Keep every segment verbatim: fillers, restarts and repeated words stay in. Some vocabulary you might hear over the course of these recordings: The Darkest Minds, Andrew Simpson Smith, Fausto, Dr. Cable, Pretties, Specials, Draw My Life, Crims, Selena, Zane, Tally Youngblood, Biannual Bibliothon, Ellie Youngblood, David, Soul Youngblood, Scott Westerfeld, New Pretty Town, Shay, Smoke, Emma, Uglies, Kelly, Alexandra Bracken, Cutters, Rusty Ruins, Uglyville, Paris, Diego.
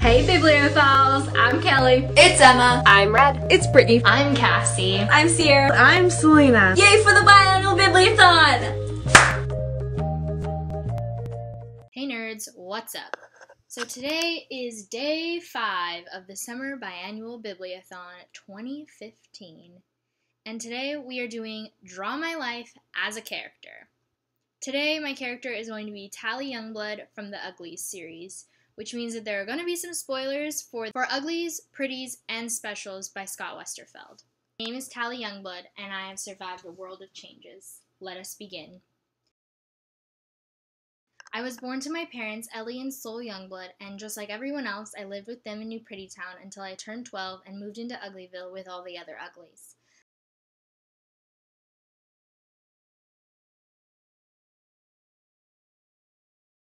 Hey Bibliophiles, I'm Kelly. It's Emma. I'm Red. It's Brittany. I'm Cassie. I'm Sierra. I'm Selena. Yay for the Biannual Bibliothon! Hey nerds, what's up? So today is day five of the Summer Biannual Bibliothon twenty fifteen. And today we are doing Draw My Life as a Character. Today my character is going to be Tally Youngblood from the Uglies series, which means that there are going to be some spoilers for, for Uglies, Pretties, and Specials by Scott Westerfeld. My name is Tally Youngblood, and I have survived a world of changes. Let us begin. I was born to my parents, Ellie and Soul Youngblood, and just like everyone else, I lived with them in New Pretty Town until I turned twelve and moved into Uglyville with all the other Uglies.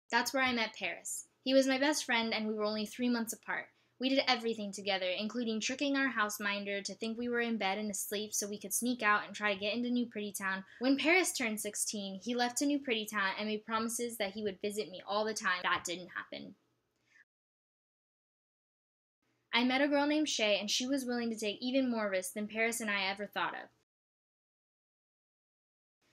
That's where I met Paris. He was my best friend, and we were only three months apart. We did everything together, including tricking our houseminder to think we were in bed and asleep so we could sneak out and try to get into New Pretty Town. When Paris turned sixteen, he left to New Pretty Town and made promises that he would visit me all the time. That didn't happen. I met a girl named Shay, and she was willing to take even more risks than Paris and I ever thought of.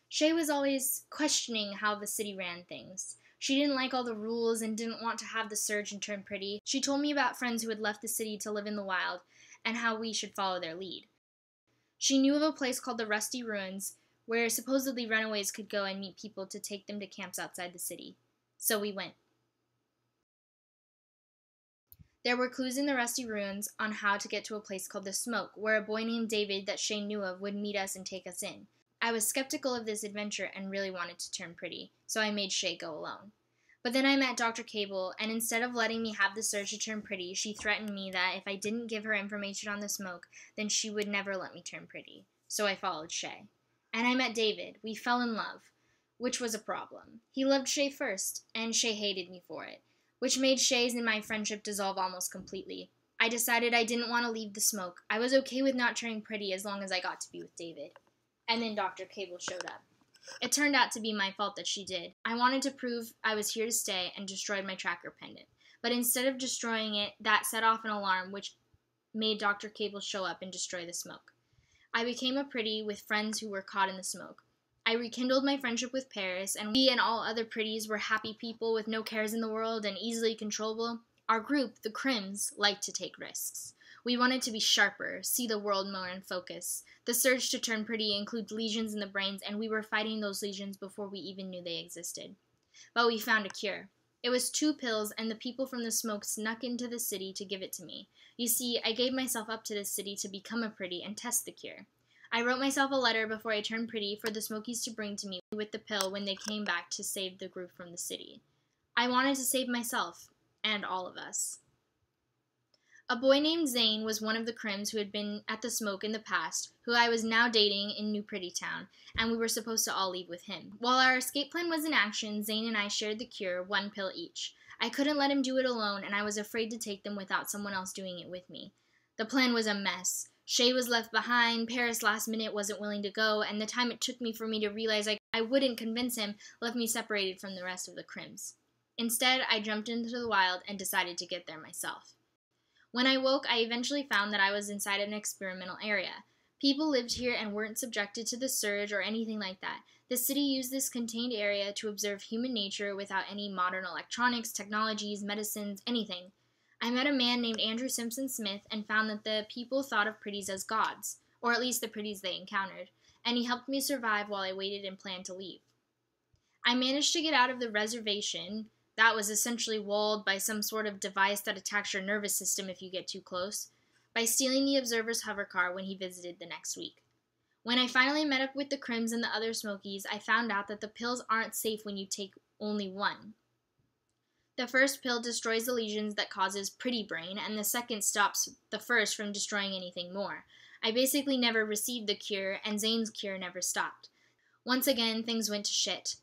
Shay was always questioning how the city ran things. She didn't like all the rules and didn't want to have the surge and turn pretty. She told me about friends who had left the city to live in the wild and how we should follow their lead. She knew of a place called the Rusty Ruins where supposedly runaways could go and meet people to take them to camps outside the city. So we went. There were clues in the Rusty Ruins on how to get to a place called the Smoke where a boy named David that Shay knew of would meet us and take us in. I was skeptical of this adventure and really wanted to turn pretty, so I made Shay go alone. But then I met Doctor Cable, and instead of letting me have the surge to turn pretty, she threatened me that if I didn't give her information on the smoke, then she would never let me turn pretty. So I followed Shay. And I met David. We fell in love, which was a problem. He loved Shay first, and Shay hated me for it, which made Shay's and my friendship dissolve almost completely. I decided I didn't want to leave the smoke. I was okay with not turning pretty as long as I got to be with David. And then Doctor Cable showed up. It turned out to be my fault that she did. I wanted to prove I was here to stay and destroyed my tracker pendant. But instead of destroying it, that set off an alarm which made Doctor Cable show up and destroy the smoke. I became a pretty with friends who were caught in the smoke. I rekindled my friendship with Paris, and we and all other pretties were happy people with no cares in the world and easily controllable. Our group, the Crims, liked to take risks. We wanted to be sharper, see the world more in focus. The surge to turn pretty includes lesions in the brains, and we were fighting those lesions before we even knew they existed. But we found a cure. It was two pills, and the people from the smoke snuck into the city to give it to me. You see, I gave myself up to the city to become a pretty and test the cure. I wrote myself a letter before I turned pretty for the Smokies to bring to me with the pill when they came back to save the group from the city. I wanted to save myself, and all of us. A boy named Zane was one of the Crims who had been at the smoke in the past, who I was now dating in New Pretty Town, and we were supposed to all leave with him. While our escape plan was in action, Zane and I shared the cure, one pill each. I couldn't let him do it alone, and I was afraid to take them without someone else doing it with me. The plan was a mess. Shay was left behind, Paris last minute wasn't willing to go, and the time it took me for me to realize I, I wouldn't convince him left me separated from the rest of the Crims. Instead, I jumped into the wild and decided to get there myself. When I woke, I eventually found that I was inside an experimental area. People lived here and weren't subjected to the surge or anything like that. The city used this contained area to observe human nature without any modern electronics, technologies, medicines, anything. I met a man named Andrew Simpson Smith and found that the people thought of pretties as gods, or at least the pretties they encountered, and he helped me survive while I waited and planned to leave. I managed to get out of the reservation that was essentially walled by some sort of device that attacks your nervous system if you get too close, by stealing the Observer's hover car when he visited the next week. When I finally met up with the Crims and the other Smokies, I found out that the pills aren't safe when you take only one. The first pill destroys the lesions that causes pretty brain, and the second stops the first from destroying anything more. I basically never received the cure, and Zane's cure never stopped. Once again, things went to shit.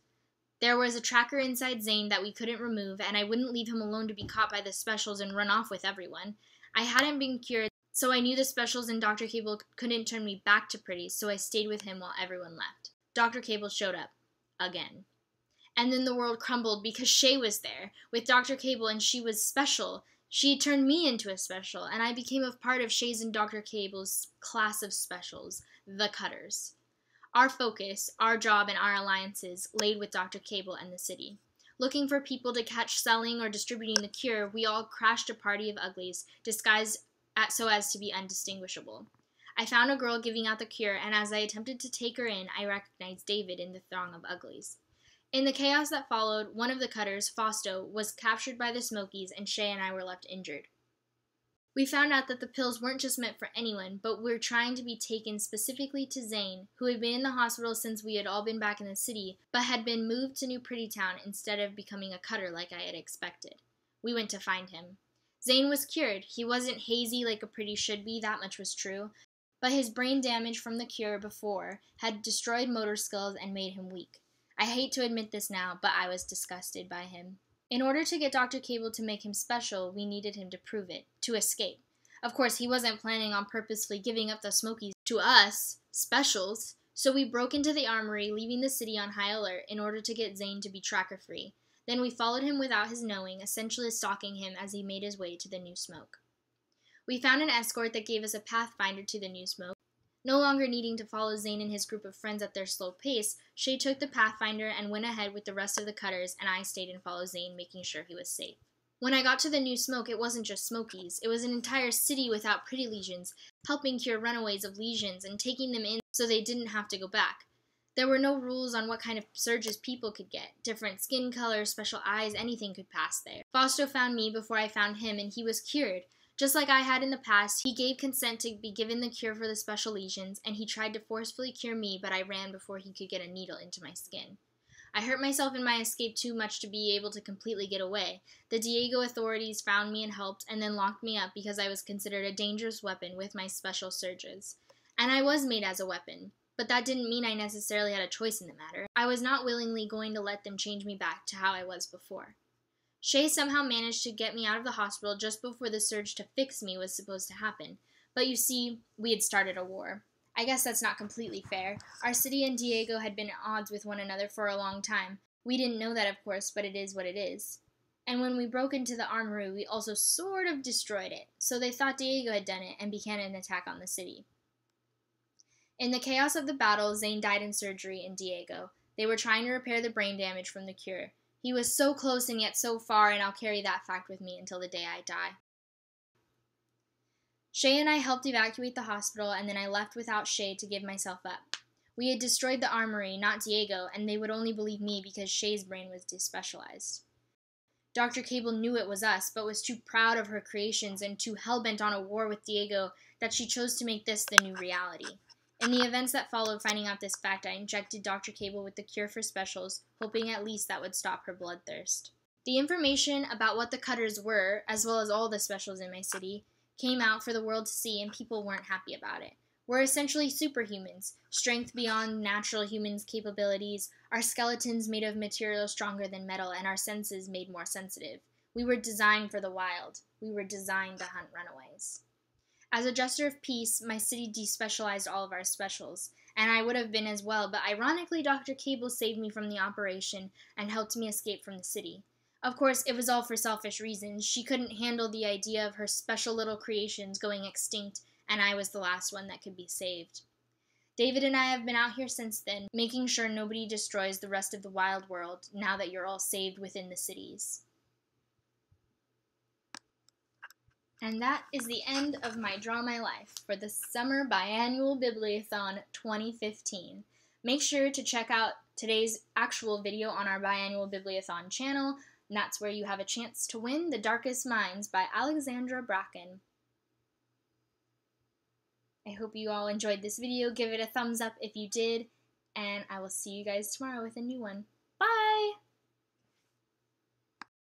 There was a tracker inside Zane that we couldn't remove, and I wouldn't leave him alone to be caught by the Specials and run off with everyone. I hadn't been cured, so I knew the Specials and Doctor Cable couldn't turn me back to pretty, so I stayed with him while everyone left. Doctor Cable showed up. Again. And then the world crumbled because Shay was there. With Doctor Cable, and she was special. She turned me into a special, and I became a part of Shay's and Doctor Cable's class of specials, the Cutters. Our focus, our job, and our alliances laid with Doctor Cable and the city. Looking for people to catch selling or distributing the cure, we all crashed a party of Uglies, disguised at, so as to be undistinguishable. I found a girl giving out the cure, and as I attempted to take her in, I recognized David in the throng of Uglies. In the chaos that followed, one of the Cutters, Fausto, was captured by the Smokies, and Shay and I were left injured. We found out that the pills weren't just meant for anyone, but were trying to be taken specifically to Zane, who had been in the hospital since we had all been back in the city, but had been moved to New Pretty Town instead of becoming a Cutter like I had expected. We went to find him. Zane was cured. He wasn't hazy like a Pretty should be, that much was true, but his brain damage from the cure before had destroyed motor skills and made him weak. I hate to admit this now, but I was disgusted by him. In order to get Doctor Cable to make him special, we needed him to prove it, to escape. Of course, he wasn't planning on purposefully giving up the Smokies to us, specials, so we broke into the armory, leaving the city on high alert in order to get Zane to be tracker-free. Then we followed him without his knowing, essentially stalking him as he made his way to the new Smoke. We found an escort that gave us a pathfinder to the new Smoke. No longer needing to follow Zane and his group of friends at their slow pace, Shay took the Pathfinder and went ahead with the rest of the Cutters, and I stayed and followed Zane, making sure he was safe. When I got to the new Smoke, it wasn't just Smokies. It was an entire city without Pretty legions, helping cure runaways of lesions and taking them in so they didn't have to go back. There were no rules on what kind of surges people could get. Different skin colors, special eyes, anything could pass there. Fausto found me before I found him, and he was cured. Just like I had in the past, he gave consent to be given the cure for the special lesions, and he tried to forcefully cure me, but I ran before he could get a needle into my skin. I hurt myself in my escape too much to be able to completely get away. The Diego authorities found me and helped, and then locked me up because I was considered a dangerous weapon with my special surges. And I was made as a weapon, but that didn't mean I necessarily had a choice in the matter. I was not willingly going to let them change me back to how I was before. Shay somehow managed to get me out of the hospital just before the surge to fix me was supposed to happen. But you see, we had started a war. I guess that's not completely fair. Our city and Diego had been at odds with one another for a long time. We didn't know that, of course, but it is what it is. And when we broke into the armory, we also sort of destroyed it. So they thought Diego had done it and began an attack on the city. In the chaos of the battle, Zane died in surgery in Diego. They were trying to repair the brain damage from the cure. He was so close and yet so far, and I'll carry that fact with me until the day I die. Shay and I helped evacuate the hospital, and then I left without Shay to give myself up. We had destroyed the armory, not Diego, and they would only believe me because Shay's brain was despecialized. Doctor Cable knew it was us, but was too proud of her creations and too hell-bent on a war with Diego that she chose to make this the new reality. In the events that followed finding out this fact, I injected Doctor Cable with the cure for specials, hoping at least that would stop her bloodthirst. The information about what the Cutters were, as well as all the specials in my city, came out for the world to see, and people weren't happy about it. We're essentially superhumans, strength beyond natural humans' capabilities, our skeletons made of material stronger than metal, and our senses made more sensitive. We were designed for the wild. We were designed to hunt runaways. As a jester of peace, my city despecialized all of our specials, and I would have been as well, but ironically Doctor Cable saved me from the operation and helped me escape from the city. Of course, it was all for selfish reasons. She couldn't handle the idea of her special little creations going extinct, and I was the last one that could be saved. David and I have been out here since then, making sure nobody destroys the rest of the wild world, now that you're all saved within the cities. And that is the end of my Draw My Life for the Summer Biannual Bibliothon twenty fifteen. Make sure to check out today's actual video on our Biannual Bibliothon channel, and that's where you have a chance to win The Darkest Minds by Alexandra Bracken. I hope you all enjoyed this video. Give it a thumbs up if you did, and I will see you guys tomorrow with a new one.